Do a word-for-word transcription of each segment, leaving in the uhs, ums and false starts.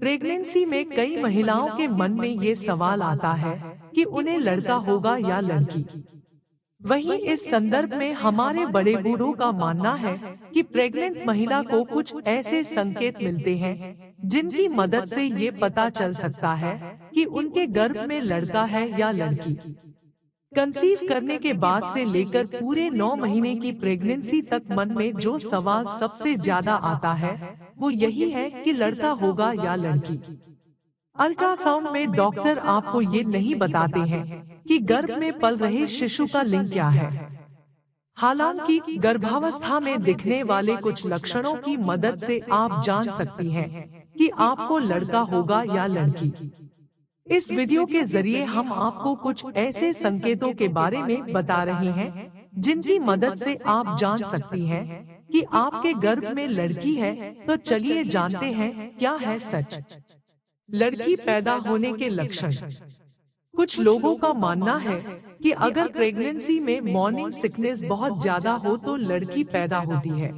Pregnancy में कई महिलाओं के मन में ये सवाल आता है कि उन्हें लड़का होगा या लड़की। वहीं इस संदर्भ में हमारे बड़े बूढ़ों का मानना है कि प्रेग्नेंट महिला को कुछ ऐसे संकेत मिलते हैं जिनकी मदद से ये पता चल सकता है कि उनके गर्भ में लड़का है या लड़की। कंसीव करने के बाद से लेकर पूरे नौ महीने की प्रेगनेंसी तक मन में जो सवाल सबसे ज्यादा आता है वो यही है कि लड़का होगा या लड़की। अल्ट्रासाउंड में डॉक्टर आपको ये नहीं बताते हैं कि गर्भ में पल रहे शिशु का लिंग क्या है। हालांकि गर्भावस्था में दिखने वाले कुछ लक्षणों की मदद से आप जान सकती हैं कि आपको लड़का होगा या लड़की। इस वीडियो के जरिए हम आपको कुछ ऐसे संकेतों के बारे में बता रहे हैं जिनकी मदद से आप जान सकती हैं कि आपके गर्भ में लड़की है। तो चलिए जानते हैं क्या है सच। लड़की पैदा होने के लक्षण। कुछ लोगों का मानना है कि अगर प्रेगनेंसी में मॉर्निंग सिकनेस बहुत ज्यादा हो तो लड़की पैदा होती है।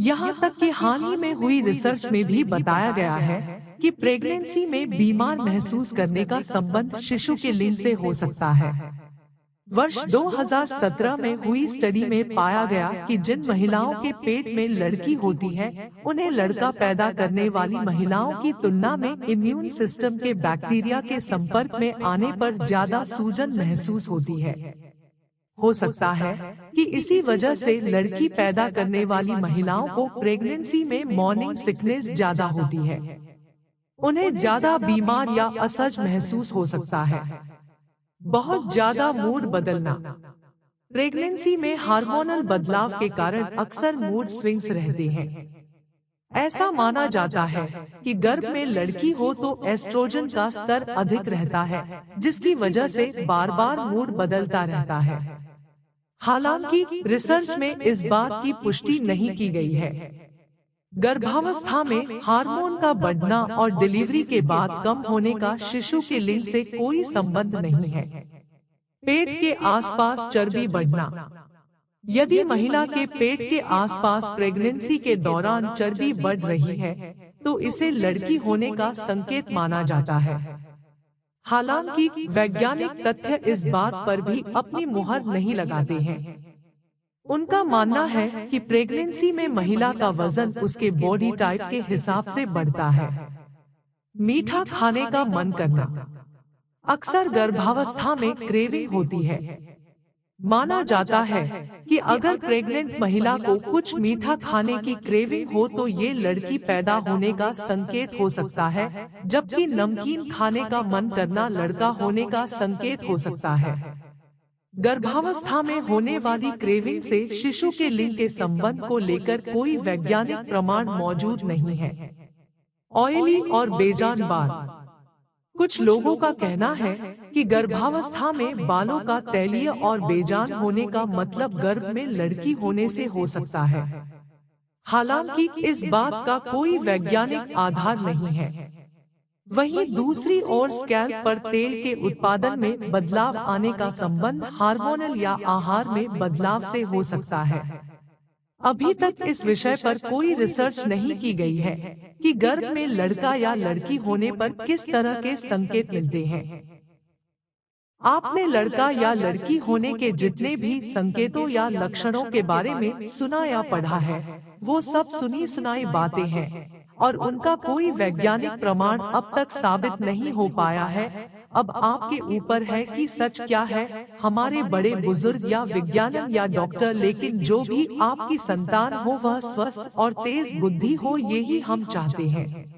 यहाँ तक कि हाल ही में हुई रिसर्च में भी बताया गया है कि प्रेगनेंसी में बीमार महसूस करने का संबंध शिशु के लिंग से हो सकता है। वर्ष दो हज़ार सत्रह में हुई स्टडी में पाया गया कि जिन महिलाओं के पेट में लड़की होती है उन्हें लड़का पैदा करने वाली महिलाओं की तुलना में इम्यून सिस्टम के बैक्टीरिया के संपर्क में आने पर ज्यादा सूजन महसूस होती है। हो सकता है कि इसी वजह से लड़की पैदा करने वाली महिलाओं को प्रेगनेंसी में मॉर्निंग सिकनेस ज्यादा होती है। उन्हें ज्यादा बीमार या असहज महसूस हो सकता है। बहुत ज्यादा मूड बदलना। प्रेगनेंसी में हार्मोनल बदलाव के कारण अक्सर मूड स्विंग्स रहते हैं। ऐसा माना जाता है कि गर्भ में लड़की हो तो एस्ट्रोजन का स्तर अधिक रहता है, जिसकी वजह से बार बार मूड बदलता रहता है। हालांकि रिसर्च में इस बात की पुष्टि नहीं की गई है। गर्भावस्था में हार्मोन का बढ़ना और डिलीवरी के बाद कम होने का शिशु के लिंग से कोई संबंध नहीं है। पेट के आसपास चर्बी बढ़ना। यदि महिला के पेट के आसपास प्रेगनेंसी के दौरान चर्बी बढ़ रही है तो इसे लड़की होने का संकेत माना जाता है। हालांकि वैज्ञानिक तथ्य इस बात पर भी अपनी मुहर नहीं लगाते हैं। उनका मानना है कि प्रेगनेंसी में महिला का वजन उसके बॉडी टाइप के हिसाब से बढ़ता है। मीठा खाने का मन करना। अक्सर गर्भावस्था में क्रेविंग होती है। माना जाता है कि अगर प्रेग्नेंट महिला को कुछ मीठा खाने की क्रेविंग हो तो ये लड़की पैदा होने का संकेत हो सकता है, जबकि नमकीन खाने का मन करना लड़का होने का संकेत हो सकता है। गर्भावस्था में होने वाली क्रेविंग से शिशु के लिंग के संबंध को लेकर कोई वैज्ञानिक प्रमाण मौजूद नहीं है। ऑयली और बेजान बाल। कुछ लोगों का कहना है कि गर्भावस्था में बालों का तैलीय और बेजान होने का मतलब गर्भ में लड़की होने से हो सकता है। हालांकि इस बात का कोई वैज्ञानिक आधार नहीं है। वहीं दूसरी ओर स्कैल्प पर तेल के उत्पादन में बदलाव आने का संबंध हार्मोनल या आहार में बदलाव से हो सकता है। अभी तक इस विषय पर कोई रिसर्च नहीं की गई है कि गर्भ में लड़का या लड़की होने पर किस तरह के संकेत मिलते हैं। आपने लड़का या लड़की होने के जितने भी संकेतों या लक्षणों के बारे में सुना या पढ़ा है वो सब सुनी सुनाई बातें हैं और उनका कोई वैज्ञानिक प्रमाण अब तक साबित नहीं हो पाया है। अब आपके ऊपर है कि सच क्या है। हमारे बड़े बुजुर्ग या विज्ञान या डॉक्टर, लेकिन जो भी आपकी संतान हो वह स्वस्थ और तेज बुद्धि हो, यही हम चाहते हैं।